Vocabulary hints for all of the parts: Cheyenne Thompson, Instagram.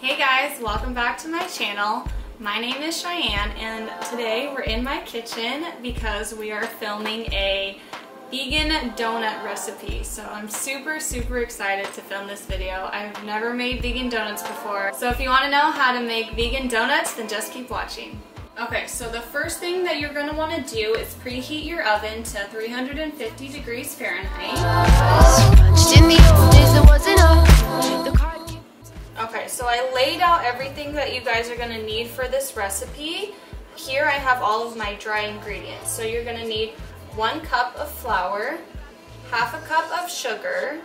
Hey guys, welcome back to my channel. My name is Cheyenne and today we're in my kitchen because we are filming a vegan donut recipe. So I'm super excited to film this video. I've never made vegan donuts before. So if you want to know how to make vegan donuts, then just keep watching. Okay, so the first thing that you're going to want to do is preheat your oven to 350 degrees Fahrenheit. Okay, so I laid out everything that you guys are going to need for this recipe. Here I have all of my dry ingredients. So you're going to need 1 cup of flour, 1/2 cup of sugar,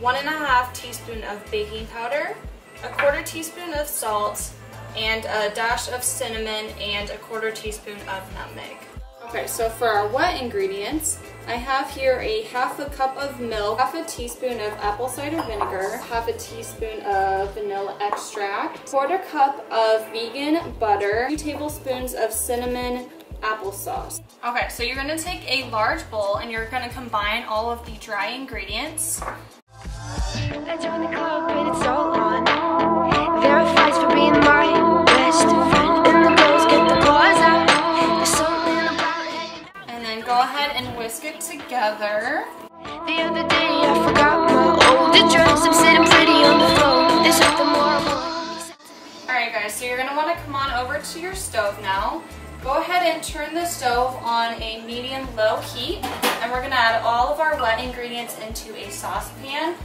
1 1/2 teaspoon of baking powder, 1/4 teaspoon of salt, and a dash of cinnamon and 1/4 teaspoon of nutmeg. Okay, so for our wet ingredients, I have here 1/2 cup of milk, 1/2 teaspoon of apple cider vinegar, 1/2 teaspoon of vanilla extract, 1/4 cup of vegan butter, 2 tablespoons of cinnamon applesauce. Okay, so you're gonna take a large bowl and you're gonna combine all of the dry ingredients. I joined the club and it's all on. There are fights for being my best friend and the girls get the boys out. Go ahead and whisk it together. The other day I forgot my old address. I'm sitting pretty on the floor. There's nothing more I want. Alright guys, so you're going to want to come on over to your stove now. Go ahead and turn the stove on a medium-low heat. And we're going to add all of our wet ingredients into a saucepan.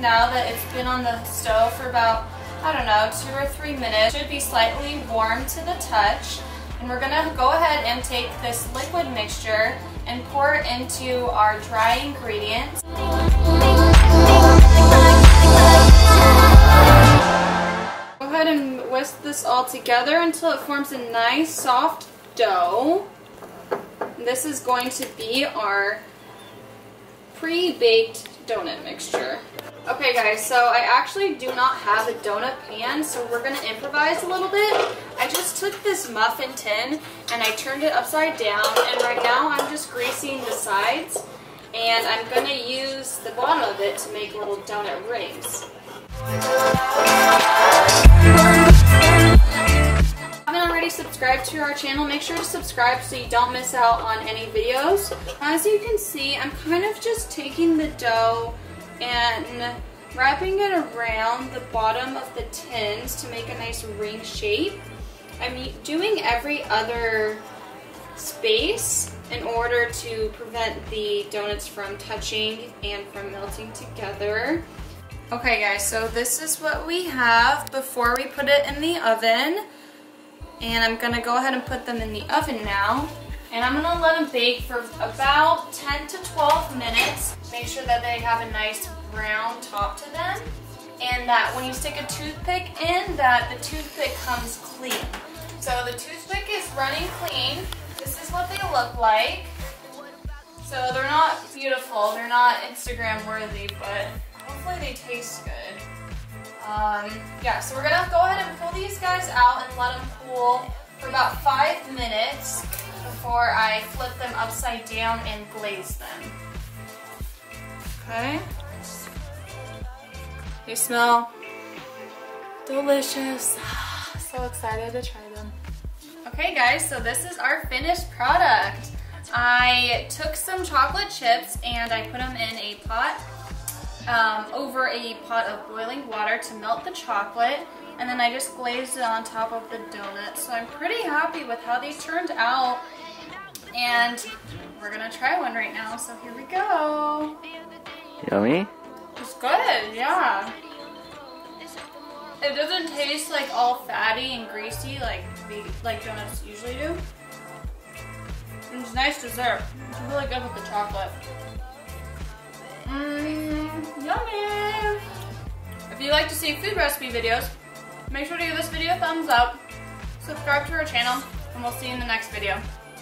Now that it's been on the stove for about, I don't know, 2 or 3 minutes. It should be slightly warm to the touch. And we're gonna go ahead and take this liquid mixture and pour it into our dry ingredients. Go ahead and whisk this all together until it forms a nice soft dough. This is going to be our pre-baked donut mixture. Okay guys, so I actually do not have a donut pan, so we're going to improvise a little bit. I just took this muffin tin and I turned it upside down, and right now I'm just greasing the sides and I'm going to use the bottom of it to make little donut rings. If you haven't already subscribed to our channel, make sure to subscribe so you don't miss out on any videos. As you can see, I'm kind of just taking the dough and wrapping it around the bottom of the tins to make a nice ring shape. I'm doing every other space in order to prevent the donuts from touching and from melting together. Okay guys, so this is what we have before we put it in the oven. And I'm gonna go ahead and put them in the oven now. And I'm gonna let them bake for about 10 to 12 minutes. Make sure that they have a nice brown top to them, and that when you stick a toothpick in, that the toothpick comes clean. So the toothpick is running clean. This is what they look like. So they're not beautiful, they're not Instagram worthy, but hopefully they taste good. Yeah, so we're gonna go ahead and pull these guys out and let them cool for about 5 minutes before I flip them upside down and glaze them. Okay. They smell delicious. So excited to try them. Okay guys, so this is our finished product. I took some chocolate chips and I put them in a pot, over a pot of boiling water to melt the chocolate. And then I just glazed it on top of the donut. So I'm pretty happy with how these turned out. And we're gonna try one right now, so here we go. Yummy? It's good, yeah. It doesn't taste like all fatty and greasy like donuts usually do. It's a nice dessert. It's really good with the chocolate. Yummy! If you like to see food recipe videos, make sure to give this video a thumbs up, subscribe to our channel, and we'll see you in the next video.